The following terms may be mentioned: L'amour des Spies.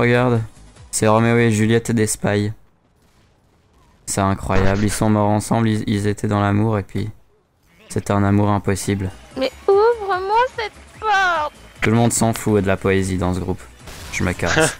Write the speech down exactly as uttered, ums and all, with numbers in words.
Regarde, c'est Roméo et Juliette des Spies. C'est incroyable, ils sont morts ensemble, ils, ils étaient dans l'amour et puis... C'était un amour impossible. Mais ouvre-moi cette porte! Tout le monde s'en fout de la poésie dans ce groupe. Je me casse.